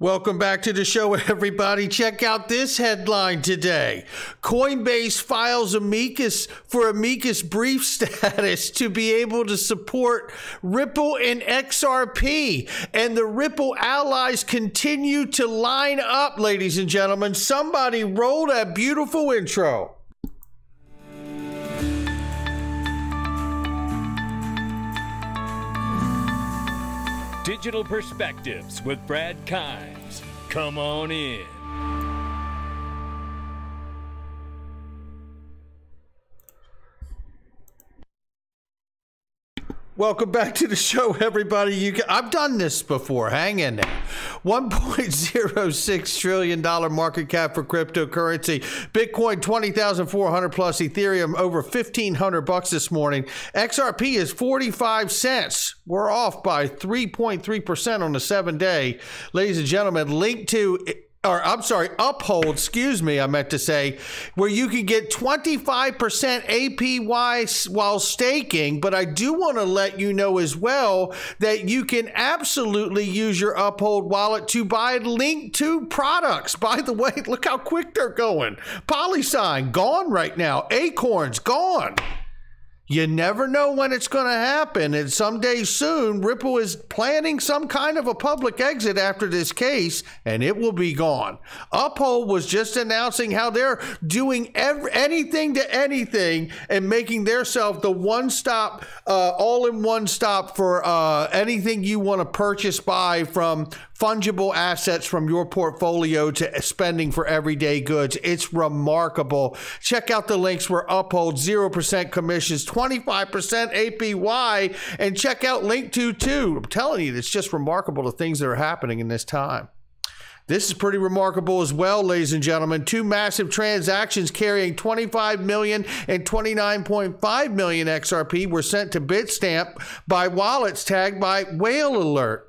Welcome back to the show, everybody. Check out this headline today. Coinbase files amicus for amicus brief status to be able to support Ripple and XRP. And the Ripple allies continue to line up, ladies and gentlemen. Somebody roll that beautiful intro. Digital Perspectives with Brad Kimes. Come on in. Welcome back to the show, everybody. I've done this before. Hang in there. $1.06 trillion market cap for cryptocurrency. Bitcoin, 20,400 plus. Ethereum, over 1,500 bucks this morning. XRP is 45 cents. We're off by 3.3% on the 7-day. Ladies and gentlemen, Linqto, or I'm sorry, Uphold, excuse me, I meant to say, where you can get 25% APY while staking. But I do want to let you know as well that you can absolutely use your Uphold wallet to buy Linqto products. By the way, look how quick they're going. Polysign, gone right now. Acorns, gone. You never know when it's going to happen, and someday soon, Ripple is planning some kind of a public exit after this case, and it will be gone. Uphold was just announcing how they're doing anything to anything and making themselves the one-stop, all-in-one stop for anything you want to purchase, buy, from fungible assets from your portfolio to spending for everyday goods. It's remarkable. Check out the links for Uphold, 0% commissions, 25% APY, and check out Linqto too. I'm telling you, it's just remarkable the things that are happening in this time. This is pretty remarkable as well, ladies and gentlemen. Two massive transactions carrying 25 million and 29.5 million XRP were sent to Bitstamp by wallets tagged by Whale Alert.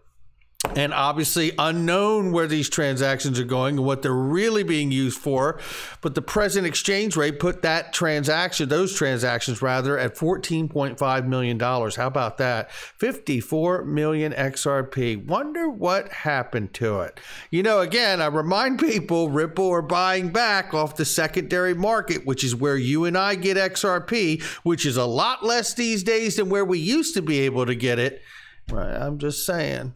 And obviously unknown where these transactions are going and what they're really being used for. But the present exchange rate put that transaction, those transactions rather, at $14.5 million. How about that? 54 million XRP. Wonder what happened to it. You know, again, I remind people, Ripple are buying back off the secondary market, which is where you and I get XRP, which is a lot less these days than where we used to be able to get it. Right, I'm just saying.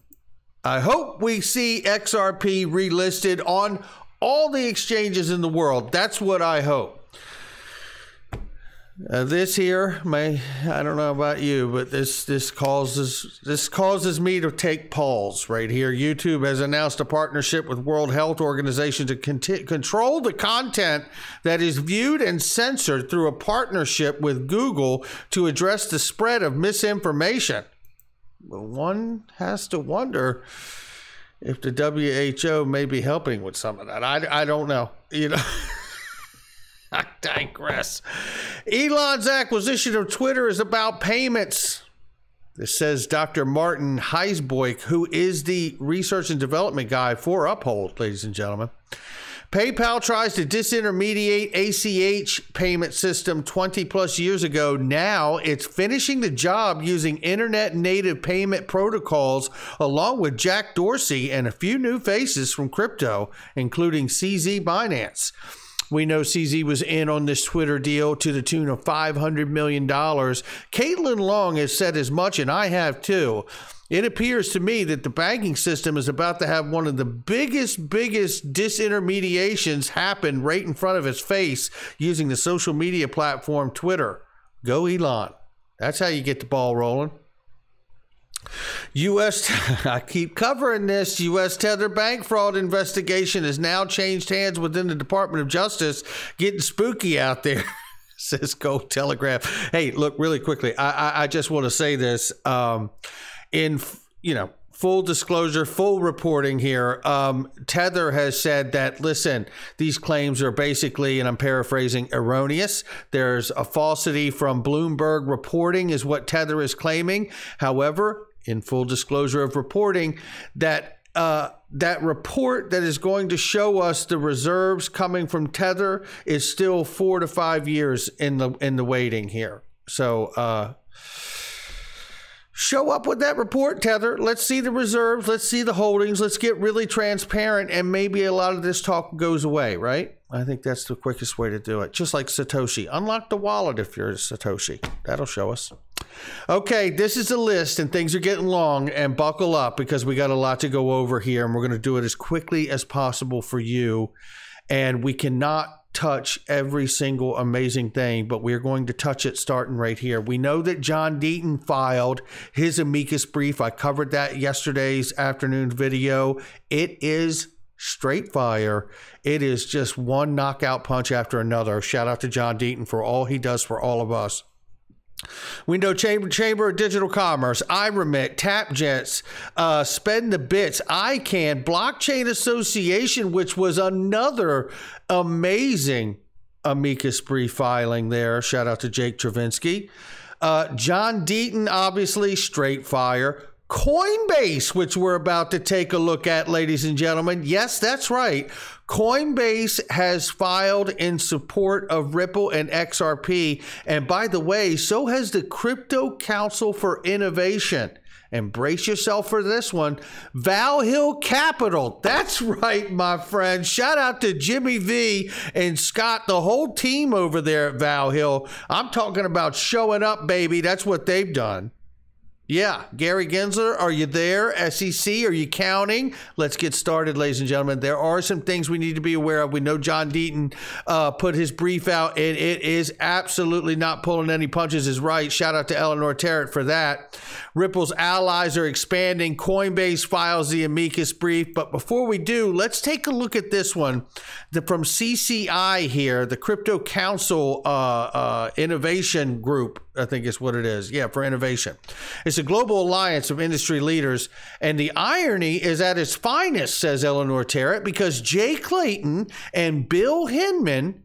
I hope we see XRP relisted on all the exchanges in the world. That's what I hope. This here, I don't know about you, but this causes me to take pause right here. YouTube has announced a partnership with World Health Organization to control the content that is viewed and censored through a partnership with Google to address the spread of misinformation. One has to wonder if the WHO may be helping with some of that. I don't know. You know, I digress. Elon's acquisition of Twitter is about payments. This says Dr. Martin Heisboik, who is the research and development guy for Uphold, ladies and gentlemen. PayPal tries to disintermediate ACH payment system 20 plus years ago. Now it's finishing the job using internet native payment protocols, along with Jack Dorsey and a few new faces from crypto, including CZ Binance. We know CZ was in on this Twitter deal to the tune of $500 million. Caitlin Long has said as much, and I have too. It appears to me that the banking system is about to have one of the biggest disintermediations happen right in front of its face using the social media platform Twitter. Go Elon. That's how you get the ball rolling. I keep covering this. U.S. Tether bank fraud investigation has now changed hands within the Department of Justice. Getting spooky out there, says Gold Telegraph. Hey, look, really quickly, I just want to say this. In, you know, full disclosure, full reporting here, Tether has said that, listen, these claims are basically, and I'm paraphrasing, erroneous. There's a falsity from Bloomberg reporting is what Tether is claiming. However, in full disclosure of reporting, that report that is going to show us the reserves coming from Tether is still 4 to 5 years in the waiting here. So Show up with that report, Tether. Let's see the reserves. Let's see the holdings. Let's get really transparent, and maybe a lot of this talk goes away, right? I think that's the quickest way to do it. Just like Satoshi. Unlock the wallet if you're a Satoshi. That'll show us. Okay, this is the list, and things are getting long, and buckle up because we got a lot to go over here, and we're going to do it as quickly as possible for you. And we cannot touch every single amazing thing, but we're going to touch it starting right here. We know that John Deaton filed his amicus brief. I covered that yesterday's afternoon video. It is straight fire. It is just one knockout punch after another. Shout out to John Deaton for all he does for all of us. We know Chamber of Digital Commerce, iRemit, TapJets, Spend the Bits, ICANN, Blockchain Association, which was another amazing amicus brief filing there. Shout out to Jake Travinsky. John Deaton, obviously, straight fire. Coinbase, which we're about to take a look at, ladies and gentlemen. Yes, that's right. Coinbase has filed in support of Ripple and XRP. And by the way, so has the Crypto Council for Innovation. And brace yourself for this one. Valhill Capital. That's right, my friend. Shout out to Jimmy V and Scott, the whole team over there at Valhill. I'm talking about showing up, baby. That's what they've done. Yeah, Gary Gensler, are you there? SEC, are you counting? Let's get started, ladies and gentlemen. There are some things we need to be aware of. We know John Deaton put his brief out, and it is absolutely not pulling any punches, is right. Shout out to Eleanor Terrett for that. Ripple's allies are expanding. Coinbase files the amicus brief. But before we do, let's take a look at this one from CCI here, the Crypto Council Innovation Group, I think is what it is. Yeah, for innovation. It's a global alliance of industry leaders, and the irony is at its finest, says Eleanor Terrett, because Jay Clayton and Bill Hinman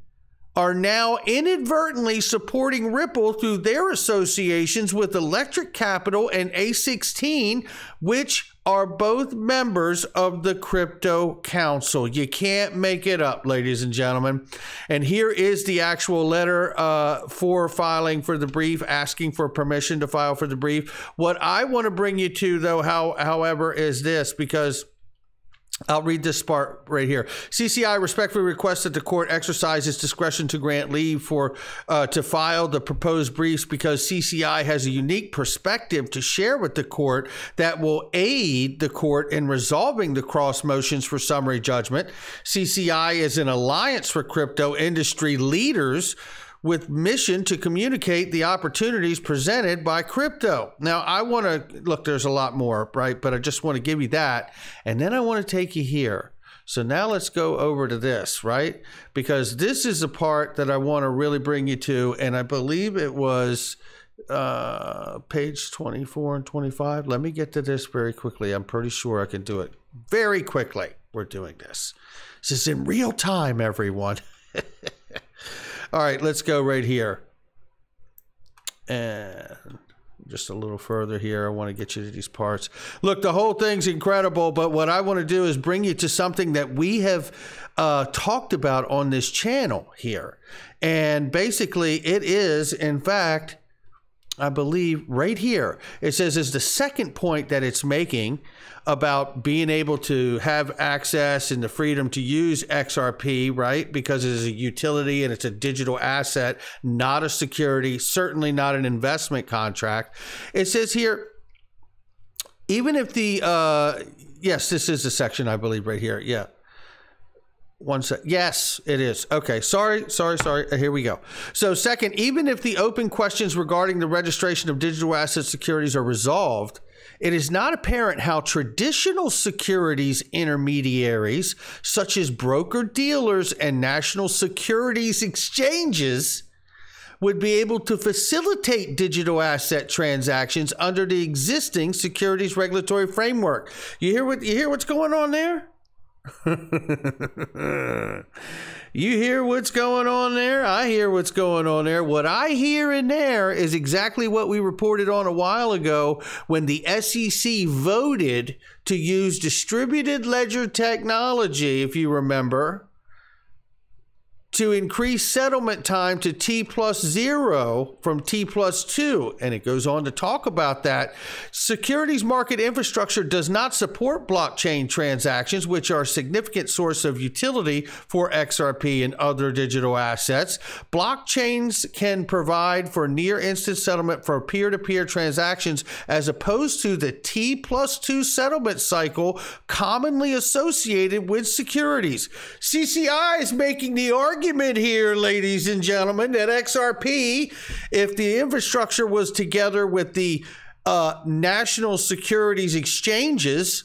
are now inadvertently supporting Ripple through their associations with Electric Capital and A16, which are both members of the Crypto Council. You can't make it up, ladies and gentlemen. And here is the actual letter for filing for the brief, asking for permission to file for the brief. What I want to bring you to, though, however, is this, because I'll read this part right here. CCI respectfully requests that the court exercise its discretion to grant leave for to file the proposed briefs, because CCI has a unique perspective to share with the court that will aid the court in resolving the cross motions for summary judgment. CCI is an alliance for crypto industry leaders with mission to communicate the opportunities presented by crypto. Now, I want to, look, there's a lot more, right? But I just want to give you that. And then I want to take you here. So now let's go over to this, right? Because this is the part that I want to really bring you to. And I believe it was page 24 and 25. Let me get to this very quickly. I'm pretty sure I can do it very quickly. We're doing this. This is in real time, everyone. All right, let's go right here. And just a little further here, I want to get you to these parts. Look, the whole thing's incredible, but what I want to do is bring you to something that we have talked about on this channel here. And basically it is, in fact, I believe right here, it says is the second point that it's making about being able to have access and the freedom to use XRP, right? Because it is a utility and it's a digital asset, not a security, certainly not an investment contract. It says here, even if the, yes, this is the section I believe right here. Yeah. One sec. Yes, it is. Okay. Sorry. Here we go. So second, even if the open questions regarding the registration of digital asset securities are resolved, it is not apparent how traditional securities intermediaries, such as broker-dealers and national securities exchanges, would be able to facilitate digital asset transactions under the existing securities regulatory framework. You hear what's going on there? You hear what's going on there? I hear what's going on there. What I hear in there is exactly what we reported on a while ago when the SEC voted to use distributed ledger technology, if you remember, to increase settlement time to T+0 from T+2. And it goes on to talk about that. Securities market infrastructure does not support blockchain transactions, which are a significant source of utility for XRP and other digital assets. Blockchains can provide for near-instant settlement for peer-to-peer transactions as opposed to the T+2 settlement cycle commonly associated with securities. CCI is making the argument here, ladies and gentlemen, that XRP, if the infrastructure was together with the national securities exchanges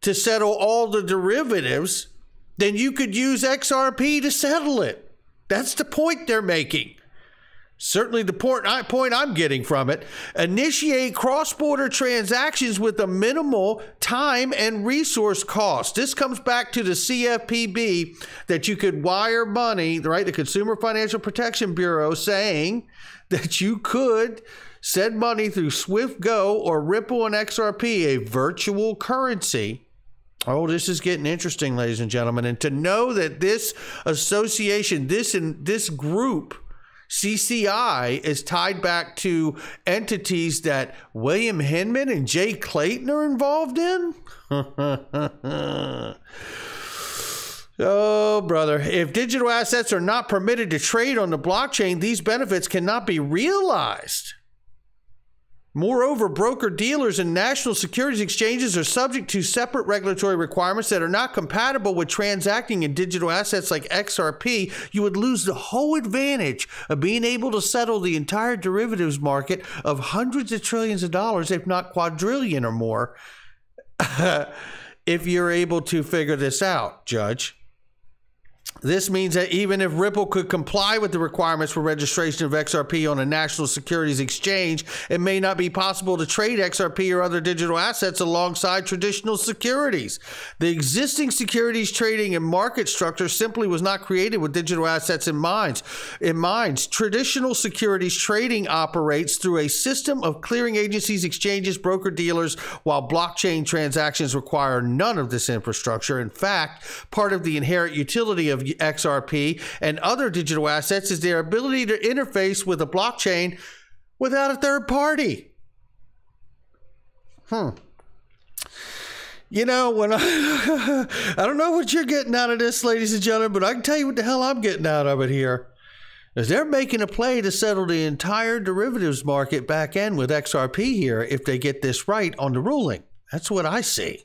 to settle all the derivatives, then you could use XRP to settle it. That's the point they're making. Certainly the point I'm getting from it. Initiate cross-border transactions with a minimal time and resource cost. This comes back to the CFPB, that you could wire money, right? The Consumer Financial Protection Bureau saying that you could send money through SwiftGo or Ripple and XRP, a virtual currency. Oh, this is getting interesting, ladies and gentlemen. And to know that this association, this group, CCI, is tied back to entities that William Hinman and Jay Clayton are involved in? Oh, brother. If digital assets are not permitted to trade on the blockchain, these benefits cannot be realized. Moreover, broker-dealers and national securities exchanges are subject to separate regulatory requirements that are not compatible with transacting in digital assets like XRP. You would lose the whole advantage of being able to settle the entire derivatives market of hundreds of trillions of dollars, if not quadrillion or more, if you're able to figure this out, Judge. This means that even if Ripple could comply with the requirements for registration of XRP on a national securities exchange, it may not be possible to trade XRP or other digital assets alongside traditional securities. The existing securities trading and market structure simply was not created with digital assets in mind. Traditional securities trading operates through a system of clearing agencies, exchanges, broker-dealers, while blockchain transactions require none of this infrastructure. In fact, part of the inherent utility of XRP and other digital assets is their ability to interface with a blockchain without a third party. You know, when I don't know what you're getting out of this, ladies and gentlemen, but I can tell you what the hell I'm getting out of it here. Is they're making a play to settle the entire derivatives market back end with XRP here if they get this right on the ruling. That's what I see.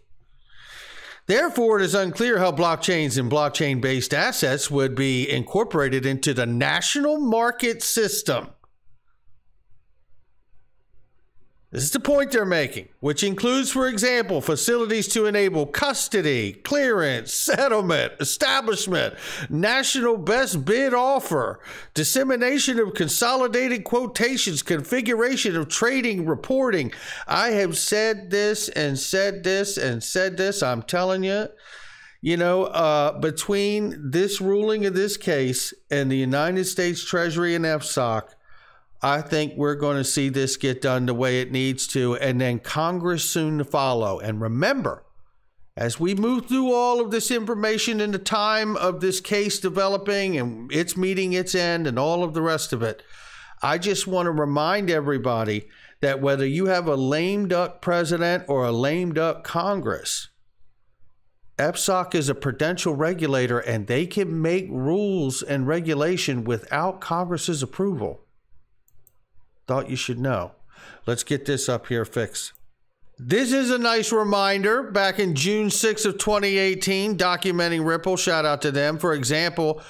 Therefore, it is unclear how blockchains and blockchain-based assets would be incorporated into the national market system. This is the point they're making, which includes, for example, facilities to enable custody, clearance, settlement, establishment, national best bid offer, dissemination of consolidated quotations, configuration of trading, reporting. I have said this and said this and said this. I'm telling you, you know, between this ruling of this case and the United States Treasury and FSOC, I think we're going to see this get done the way it needs to, and then Congress soon to follow. And remember, as we move through all of this information in the time of this case developing and it's meeting its end and all of the rest of it, I just want to remind everybody that whether you have a lame duck president or a lame duck Congress, FSOC is a prudential regulator and they can make rules and regulation without Congress's approval. Thought you should know. Let's get this up here fixed. This is a nice reminder. Back in June 6th of 2018, documenting Ripple, shout out to them. For example,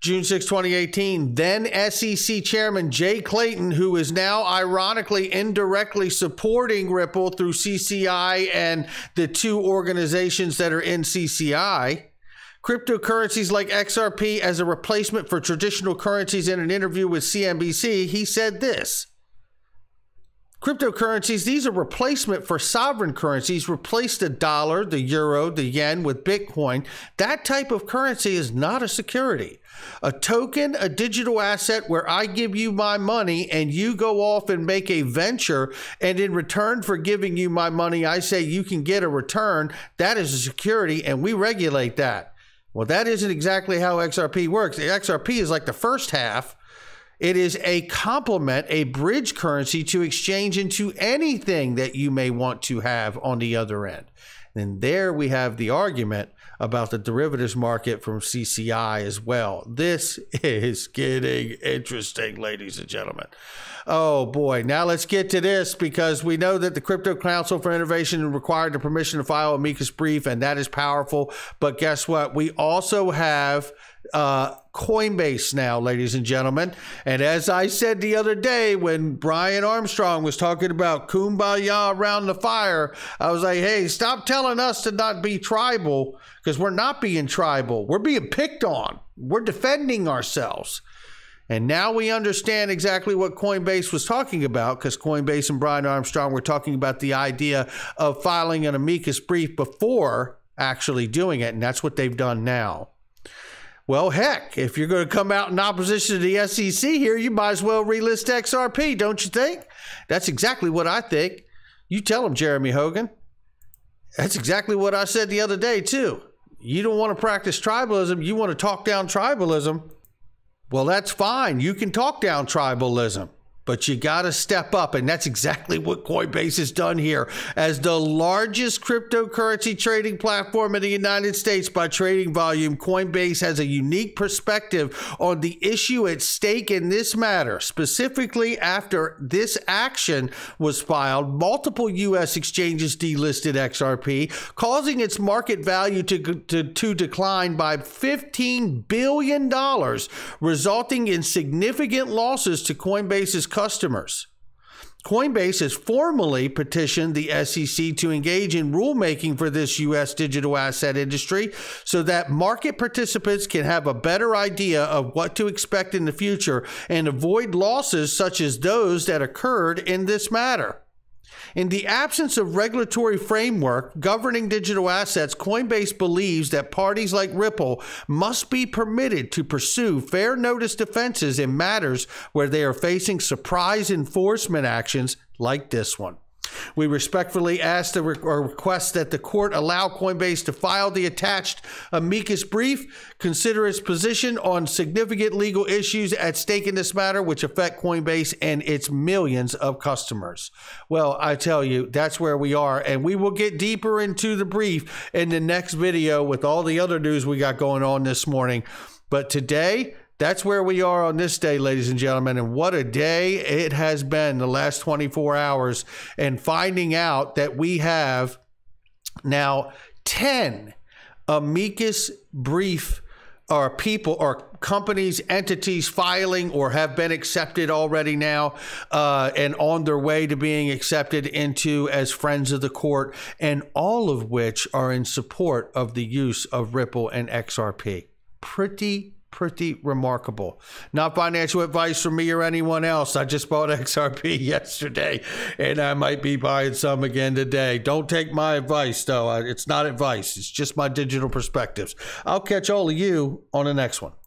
June 6, 2018, then SEC Chairman Jay Clayton, who is now ironically indirectly supporting Ripple through CCI and the two organizations that are in CCI, cryptocurrencies like XRP as a replacement for traditional currencies. In an interview with CNBC, he said this. Cryptocurrencies, these are replacement for sovereign currencies. Replace the dollar, the euro, the yen with Bitcoin. That type of currency is not a security. A token, a digital asset where I give you my money and you go off and make a venture, and in return for giving you my money, I say you can get a return. That is a security and we regulate that. Well, that isn't exactly how XRP works. The XRP is like the first half. It is a complement, a bridge currency to exchange into anything that you may want to have on the other end. And there we have the argument about the derivatives market from CCI as well. This is getting interesting, ladies and gentlemen. Oh boy, now let's get to this, because we know that the Crypto Council for Innovation required the permission to file amicus brief, and that is powerful. But guess what? We also have Coinbase now, ladies and gentlemen. And as I said the other day when Brian Armstrong was talking about kumbaya around the fire, I was like, hey, stop telling us to not be tribal, because we're not being tribal. We're being picked on. We're defending ourselves. And now we understand exactly what Coinbase was talking about, because Coinbase and Brian Armstrong were talking about the idea of filing an amicus brief before actually doing it. And that's what they've done now. Well, heck, if you're going to come out in opposition to the SEC here, you might as well relist XRP, don't you think? That's exactly what I think. You tell them, Jeremy Hogan. That's exactly what I said the other day, too. You don't want to practice tribalism. You want to talk down tribalism. Well, that's fine. You can talk down tribalism, but you got to step up. And that's exactly what Coinbase has done here, as the largest cryptocurrency trading platform in the United States by trading volume. Coinbase has a unique perspective on the issue at stake in this matter. Specifically, after this action was filed, multiple U.S. exchanges delisted XRP, causing its market value to decline by $15 billion, resulting in significant losses to Coinbase's customers. Coinbase has formally petitioned the SEC to engage in rulemaking for this U.S. digital asset industry so that market participants can have a better idea of what to expect in the future and avoid losses such as those that occurred in this matter. In the absence of regulatory framework governing digital assets, Coinbase believes that parties like Ripple must be permitted to pursue fair notice defenses in matters where they are facing surprise enforcement actions like this one. We respectfully ask request that the court allow Coinbase to file the attached amicus brief, consider its position on significant legal issues at stake in this matter, which affect Coinbase and its millions of customers. Well, I tell you, that's where we are, and we will get deeper into the brief in the next video with all the other news we got going on this morning. But today, that's where we are on this day, ladies and gentlemen, and what a day it has been the last 24 hours, and finding out that we have now 10 amicus brief or people or companies, entities filing or have been accepted already now and on their way to being accepted into as friends of the court, and all of which are in support of the use of Ripple and XRP. Pretty remarkable. Not financial advice from me or anyone else. I just bought XRP yesterday, and I might be buying some again today. Don't take my advice, though. It's not advice. It's just my digital perspectives. I'll catch all of you on the next one.